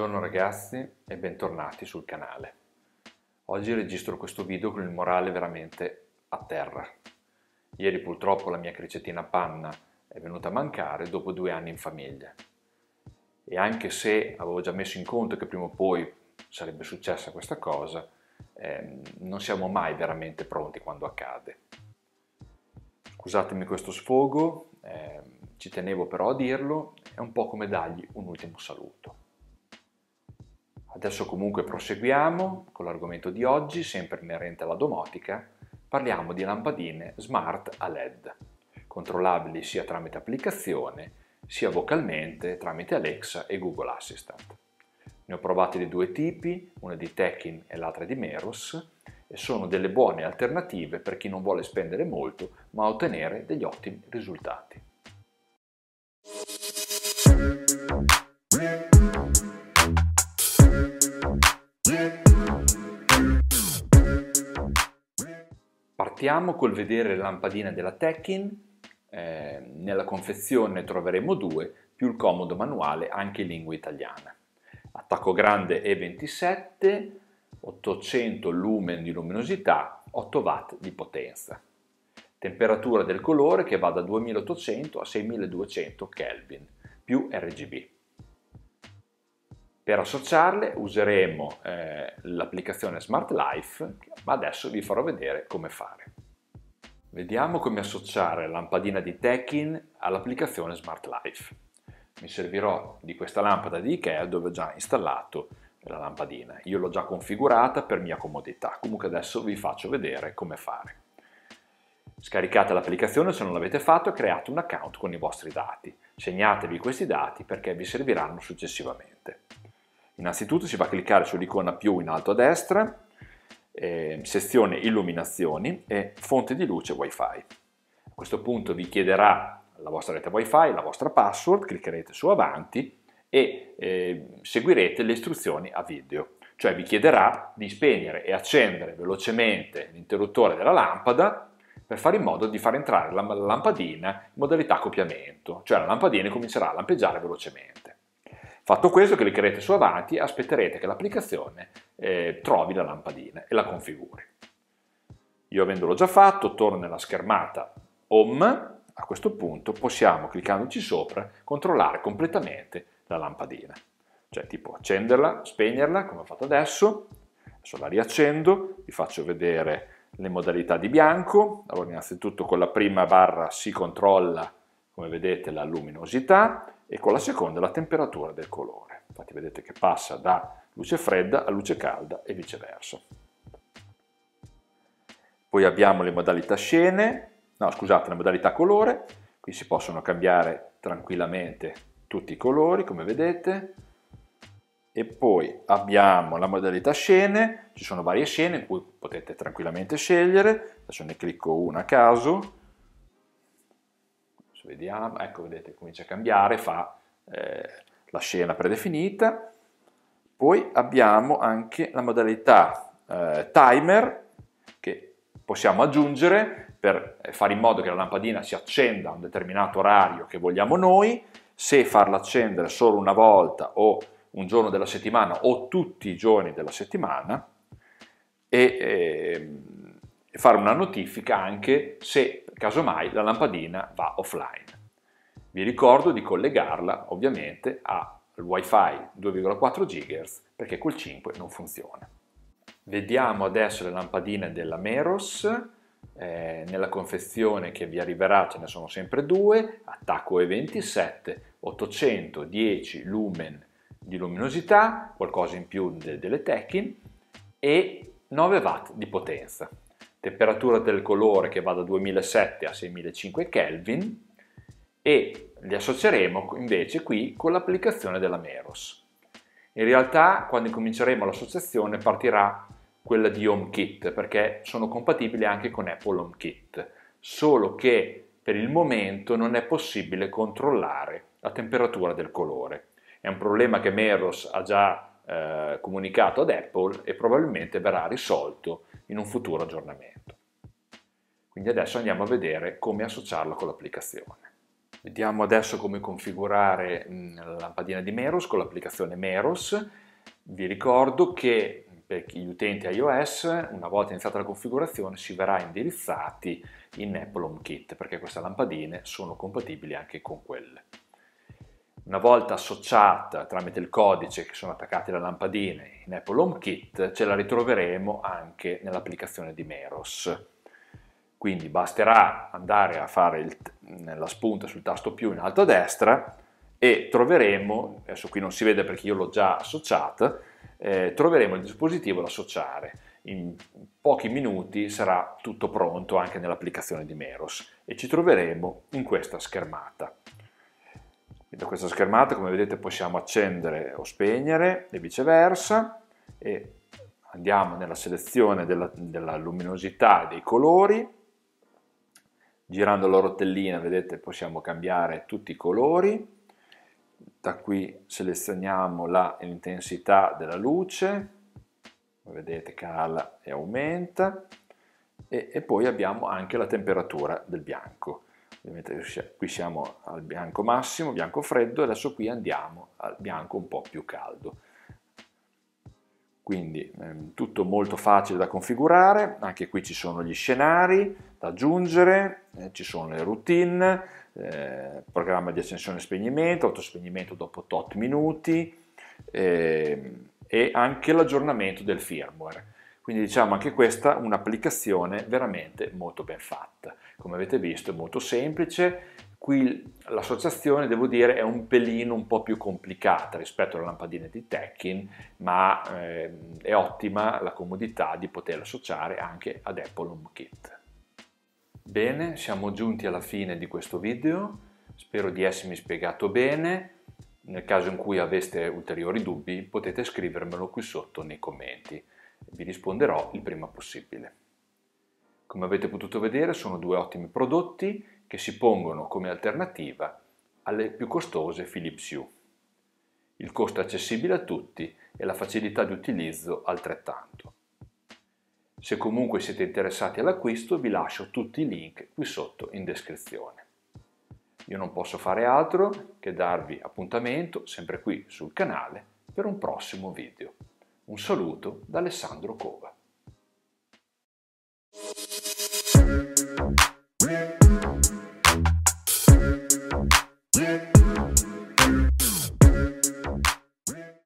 Buongiorno ragazzi e bentornati sul canale. Oggi registro questo video con il morale veramente a terra. Ieri purtroppo la mia cricettina panna è venuta a mancare dopo 2 anni in famiglia. E anche se avevo già messo in conto che prima o poi sarebbe successa questa cosa, non siamo mai veramente pronti quando accade. Scusatemi questo sfogo, ci tenevo però a dirlo, è un po' come dargli un ultimo saluto. Adesso comunque proseguiamo con l'argomento di oggi, sempre inerente alla domotica. Parliamo di lampadine smart a LED, controllabili sia tramite applicazione, sia vocalmente tramite Alexa e Google Assistant. Ne ho provate di 2 tipi, una di Teckin e l'altra di Meross, e sono delle buone alternative per chi non vuole spendere molto ma ottenere degli ottimi risultati. Partiamo col vedere le lampadine della Teckin. Nella confezione troveremo 2, più il comodo manuale anche in lingua italiana. Attacco grande E27, 800 lumen di luminosità, 8 watt di potenza. Temperatura del colore che va da 2800 a 6200 Kelvin, più RGB. Per associarle useremo l'applicazione Smart Life, ma adesso vi farò vedere come fare. Vediamo come associare la lampadina di Teckin all'applicazione Smart Life. Mi servirò di questa lampada di Ikea dove ho già installato la lampadina. Io l'ho già configurata per mia comodità, comunque adesso vi faccio vedere come fare. Scaricate l'applicazione se non l'avete fatto e create un account con i vostri dati. Segnatevi questi dati perché vi serviranno successivamente. Innanzitutto si va a cliccare sull'icona più in alto a destra, sezione illuminazioni e fonte di luce wifi. A questo punto vi chiederà la vostra rete wifi, la vostra password, cliccherete su avanti e seguirete le istruzioni a video, cioè vi chiederà di spegnere e accendere velocemente l'interruttore della lampada per fare in modo di far entrare la lampadina in modalità accoppiamento, cioè la lampadina comincerà a lampeggiare velocemente. Fatto questo cliccherete su avanti e aspetterete che l'applicazione trovi la lampadina e la configuri. Io avendolo già fatto torno nella schermata Home. A questo punto possiamo, cliccandoci sopra, controllare completamente la lampadina. Cioè tipo accenderla, spegnerla, come ho fatto adesso. Adesso la riaccendo, vi faccio vedere le modalità di bianco. Allora innanzitutto con la prima barra si controlla, come vedete, la luminosità e con la seconda la temperatura del colore. Infatti vedete che passa da luce fredda a luce calda e viceversa. Poi abbiamo le modalità scene. No, scusate, la modalità colore, qui si possono cambiare tranquillamente tutti i colori, come vedete. E poi abbiamo la modalità scene, ci sono varie scene in cui potete tranquillamente scegliere. Adesso ne clicco una a caso. Adesso vediamo, ecco, vedete, comincia a cambiare, fa la scena predefinita. Poi abbiamo anche la modalità timer, che possiamo aggiungere per fare in modo che la lampadina si accenda a un determinato orario che vogliamo noi, se farla accendere solo una volta o un giorno della settimana o tutti i giorni della settimana, e fare una notifica anche se casomai la lampadina va offline. Vi ricordo di collegarla ovviamente al wifi 2,4 GHz perché col 5 non funziona. Vediamo adesso le lampadine della Meross. Nella confezione che vi arriverà ce ne sono sempre 2, attacco E27, 810 lumen di luminosità, qualcosa in più delle Teckin, e 9 watt di potenza. Temperatura del colore che va da 2007 a 6005 Kelvin, e li associeremo invece qui con l'applicazione della Meross. In realtà quando cominceremo l'associazione partirà quella di HomeKit, perché sono compatibili anche con Apple HomeKit, solo che per il momento non è possibile controllare la temperatura del colore. È un problema che Meross ha già comunicato ad Apple e probabilmente verrà risolto in un futuro aggiornamento. Quindi adesso andiamo a vedere come associarlo con l'applicazione. Vediamo adesso come configurare la lampadina di Meross con l'applicazione Meross. Vi ricordo che per gli utenti iOS, una volta iniziata la configurazione, si verrà indirizzati in Apple HomeKit, perché queste lampadine sono compatibili anche con quelle. Una volta associata tramite il codice che sono attaccati alla lampadina in Apple HomeKit, ce la ritroveremo anche nell'applicazione di Meross. Quindi basterà andare a fare la spunta sul tasto più in alto a destra e troveremo, adesso qui non si vede perché io l'ho già associata, troveremo il dispositivo da associare. In pochi minuti sarà tutto pronto anche nell'applicazione di Meross e ci troveremo in questa schermata. Da questa schermata, come vedete, possiamo accendere o spegnere e viceversa, e andiamo nella selezione della luminosità dei colori. Girando la rotellina, vedete, possiamo cambiare tutti i colori. Da qui selezioniamo l'intensità della luce, come vedete cala e aumenta, e poi abbiamo anche la temperatura del bianco. Ovviamente qui siamo al bianco massimo, bianco freddo, e adesso qui andiamo al bianco un po' più caldo. Quindi tutto molto facile da configurare, anche qui ci sono gli scenari da aggiungere, ci sono le routine, programma di accensione e spegnimento, autospegnimento dopo tot minuti e anche l'aggiornamento del firmware. Quindi diciamo anche questa un'applicazione veramente molto ben fatta. Come avete visto è molto semplice, qui l'associazione devo dire è un pelino un po' più complicata rispetto alla lampadina di Teckin, ma è ottima la comodità di poterla associare anche ad Apple HomeKit. Bene, siamo giunti alla fine di questo video, spero di essermi spiegato bene. Nel caso in cui aveste ulteriori dubbi potete scrivermelo qui sotto nei commenti. Vi risponderò il prima possibile. Come avete potuto vedere sono due ottimi prodotti che si pongono come alternativa alle più costose Philips Hue. Il costo è accessibile a tutti e la facilità di utilizzo altrettanto. Se comunque siete interessati all'acquisto vi lascio tutti i link qui sotto in descrizione. Io non posso fare altro che darvi appuntamento sempre qui sul canale per un prossimo video. Un saluto da Alessandro Cova.